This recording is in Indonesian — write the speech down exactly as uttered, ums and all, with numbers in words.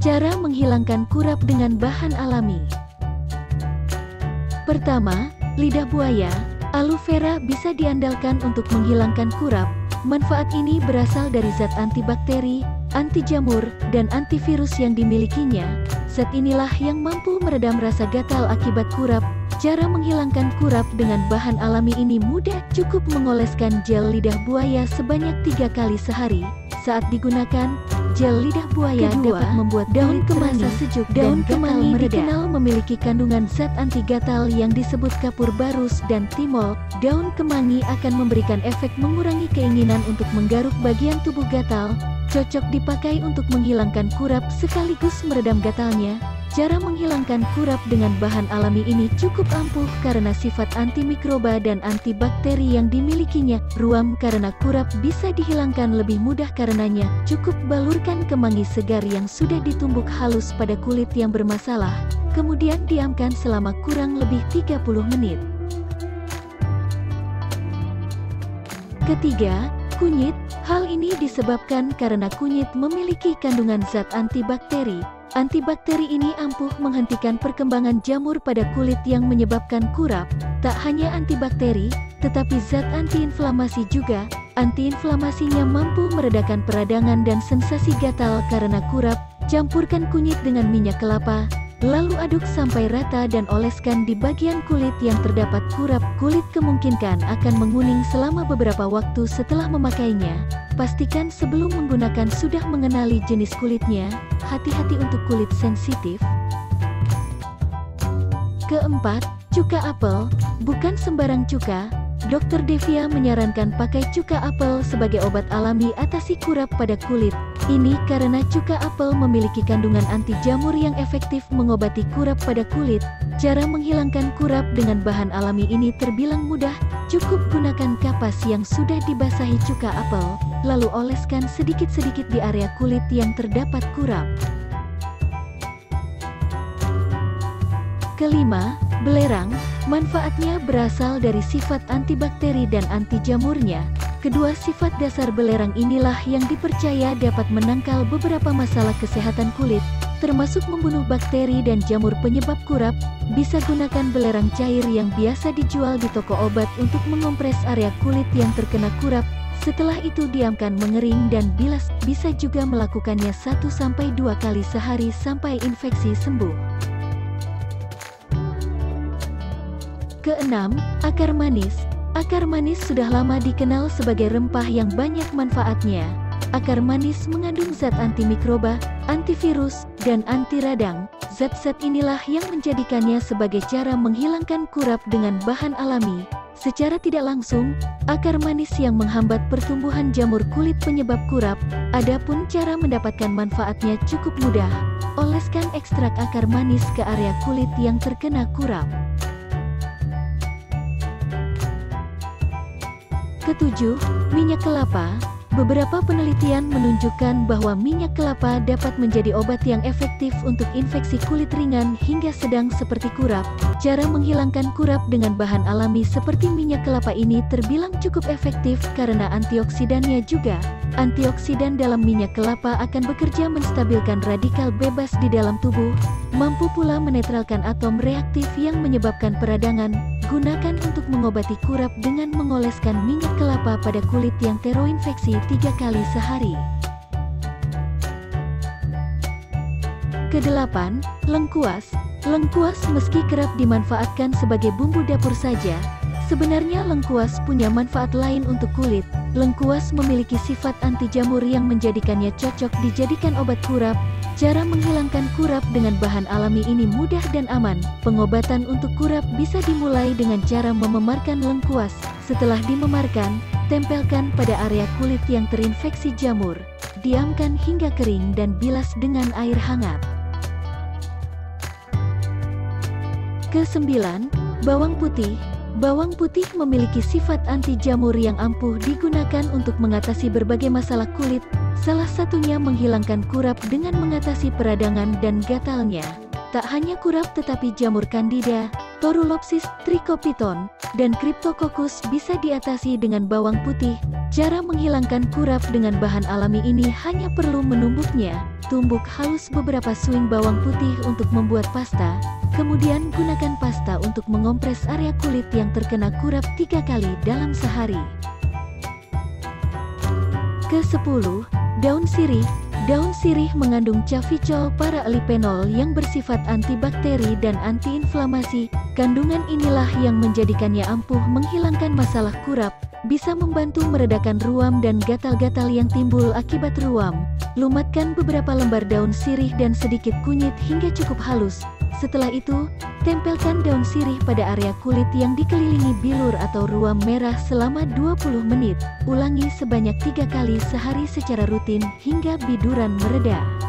Cara menghilangkan kurap dengan bahan alami. Pertama, lidah buaya, aloe vera bisa diandalkan untuk menghilangkan kurap. Manfaat ini berasal dari zat antibakteri, anti jamur, dan antivirus yang dimilikinya. Zat inilah yang mampu meredam rasa gatal akibat kurap. Cara menghilangkan kurap dengan bahan alami ini mudah, cukup mengoleskan gel lidah buaya sebanyak tiga kali sehari. Saat digunakan, gel lidah buaya Kedua, dapat membuat daun kemangi sejuk dan daun kemangi mereda. Dikenal memiliki kandungan zat anti-gatal yang disebut kapur barus dan timol. Daun kemangi akan memberikan efek mengurangi keinginan untuk menggaruk bagian tubuh gatal. Cocok dipakai untuk menghilangkan kurap sekaligus meredam gatalnya. Cara menghilangkan kurap dengan bahan alami ini cukup ampuh karena sifat antimikroba dan antibakteri yang dimilikinya. Ruam karena kurap bisa dihilangkan lebih mudah karenanya. Cukup balurkan kemangi segar yang sudah ditumbuk halus pada kulit yang bermasalah. Kemudian diamkan selama kurang lebih tiga puluh menit. Ketiga, kunyit. Hal ini disebabkan karena kunyit memiliki kandungan zat antibakteri. Antibakteri ini ampuh menghentikan perkembangan jamur pada kulit yang menyebabkan kurap. Tak hanya antibakteri, tetapi zat antiinflamasi juga. Antiinflamasinya mampu meredakan peradangan dan sensasi gatal karena kurap. Campurkan kunyit dengan minyak kelapa, lalu aduk sampai rata dan oleskan di bagian kulit yang terdapat kurap. Kulit kemungkinan akan menguning selama beberapa waktu setelah memakainya. Pastikan sebelum menggunakan sudah mengenali jenis kulitnya. Hati-hati untuk kulit sensitif. Keempat, cuka apel. Bukan sembarang cuka. Dokter Devia menyarankan pakai cuka apel sebagai obat alami atasi kurap pada kulit. Ini karena cuka apel memiliki kandungan anti jamur yang efektif mengobati kurap pada kulit. Cara menghilangkan kurap dengan bahan alami ini terbilang mudah. Cukup gunakan kapas yang sudah dibasahi cuka apel, lalu oleskan sedikit-sedikit di area kulit yang terdapat kurap. Kelima, belerang. Manfaatnya berasal dari sifat antibakteri dan anti jamurnya. Kedua sifat dasar belerang inilah yang dipercaya dapat menangkal beberapa masalah kesehatan kulit, termasuk membunuh bakteri dan jamur penyebab kurap. Bisa gunakan belerang cair yang biasa dijual di toko obat untuk mengompres area kulit yang terkena kurap. Setelah itu diamkan mengering dan bilas. Bisa juga melakukannya satu sampai dua kali sehari sampai infeksi sembuh. Keenam, akar manis. Akar manis sudah lama dikenal sebagai rempah yang banyak manfaatnya. Akar manis mengandung zat antimikroba, antivirus, dan antiradang. Zat-zat inilah yang menjadikannya sebagai cara menghilangkan kurap dengan bahan alami. Secara tidak langsung, akar manis yang menghambat pertumbuhan jamur kulit penyebab kurap. Adapun cara mendapatkan manfaatnya cukup mudah. Oleskan ekstrak akar manis ke area kulit yang terkena kurap. Ketujuh, minyak kelapa. Beberapa penelitian menunjukkan bahwa minyak kelapa dapat menjadi obat yang efektif untuk infeksi kulit ringan hingga sedang seperti kurap. Cara menghilangkan kurap dengan bahan alami seperti minyak kelapa ini terbilang cukup efektif karena antioksidannya juga. Antioksidan dalam minyak kelapa akan bekerja menstabilkan radikal bebas di dalam tubuh, mampu pula menetralkan atom reaktif yang menyebabkan peradangan. Gunakan untuk mengobati kurap dengan mengoleskan minyak kelapa pada kulit yang terinfeksi tiga kali sehari. Kedelapan, lengkuas. Lengkuas meski kerap dimanfaatkan sebagai bumbu dapur saja, sebenarnya lengkuas punya manfaat lain untuk kulit. Lengkuas memiliki sifat anti jamur yang menjadikannya cocok dijadikan obat kurap. Cara menghilangkan kurap dengan bahan alami ini mudah dan aman. Pengobatan untuk kurap bisa dimulai dengan cara mememarkan lengkuas. Setelah dimemarkan, tempelkan pada area kulit yang terinfeksi jamur. Diamkan hingga kering dan bilas dengan air hangat. Kesembilan, bawang putih. Bawang putih memiliki sifat anti jamur yang ampuh digunakan untuk mengatasi berbagai masalah kulit. Salah satunya menghilangkan kurap dengan mengatasi peradangan dan gatalnya. Tak hanya kurap tetapi jamur candida, torulopsis, trichopiton, dan cryptococcus bisa diatasi dengan bawang putih. Cara menghilangkan kurap dengan bahan alami ini hanya perlu menumbuknya. tumbuk halus beberapa suing bawang putih untuk membuat pasta, kemudian gunakan pasta untuk mengompres area kulit yang terkena kurap tiga kali dalam sehari. Kesepuluh, daun sirih. Daun sirih mengandung cavicol paraalipenol yang bersifat antibakteri dan antiinflamasi. Kandungan inilah yang menjadikannya ampuh menghilangkan masalah kurap, bisa membantu meredakan ruam dan gatal-gatal yang timbul akibat ruam. Lumatkan beberapa lembar daun sirih dan sedikit kunyit hingga cukup halus. Setelah itu, tempelkan daun sirih pada area kulit yang dikelilingi bilur atau ruam merah selama dua puluh menit. Ulangi sebanyak tiga kali sehari secara rutin hingga biduran mereda.